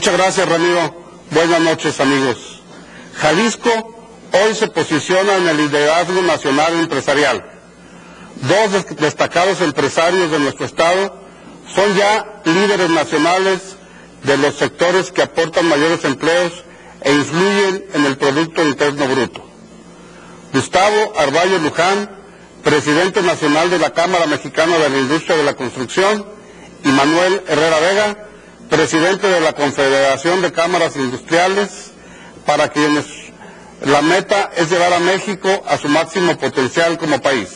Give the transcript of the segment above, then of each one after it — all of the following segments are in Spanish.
Muchas gracias, Ramiro. Buenas noches, amigos. Jalisco hoy se posiciona en el liderazgo nacional empresarial. Dos destacados empresarios de nuestro estado son ya líderes nacionales de los sectores que aportan mayores empleos e influyen en el Producto Interno Bruto. Gustavo Arballo Luján, presidente nacional de la Cámara Mexicana de la Industria de la Construcción, y Manuel Herrera Vega, presidente de la Confederación de Cámaras Industriales, para quienes la meta es llevar a México a su máximo potencial como país,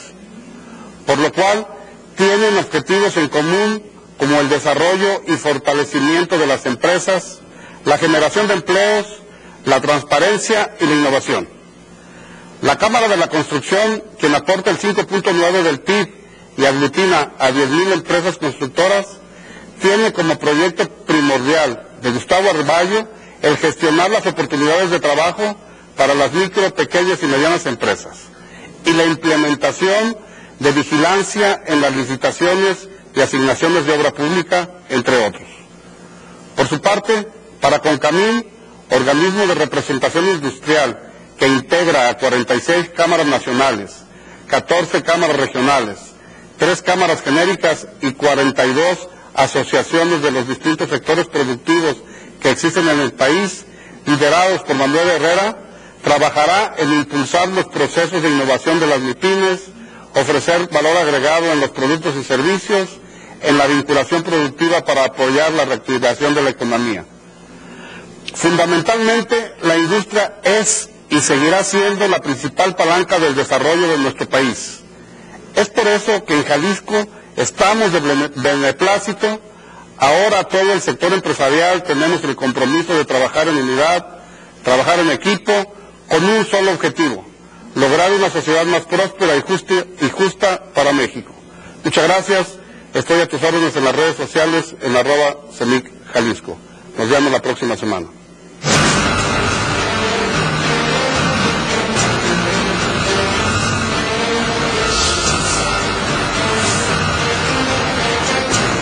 por lo cual tienen objetivos en común como el desarrollo y fortalecimiento de las empresas, la generación de empleos, la transparencia y la innovación. La Cámara de la Construcción, quien aporta el 5.9 del PIB y aglutina a 10,000 empresas constructoras, tiene como proyecto primordial de Gustavo Arballo el gestionar las oportunidades de trabajo para las micro, pequeñas y medianas empresas y la implementación de vigilancia en las licitaciones y asignaciones de obra pública, entre otros. Por su parte, para Concamín, organismo de representación industrial que integra a 46 cámaras nacionales, 14 cámaras regionales, 3 cámaras genéricas y 42 asociaciones de los distintos sectores productivos que existen en el país, liderados por Manuel Herrera, trabajará en impulsar los procesos de innovación de las MIPYMES, ofrecer valor agregado en los productos y servicios, en la vinculación productiva para apoyar la reactivación de la economía. Fundamentalmente, la industria es y seguirá siendo la principal palanca del desarrollo de nuestro país. Es por eso que en Jalisco estamos de beneplácito. Ahora todo el sector empresarial tenemos el compromiso de trabajar en unidad, trabajar en equipo, con un solo objetivo: lograr una sociedad más próspera y justa para México. Muchas gracias. Estoy a tus órdenes en las redes sociales en @CMIC Jalisco. Nos vemos la próxima semana.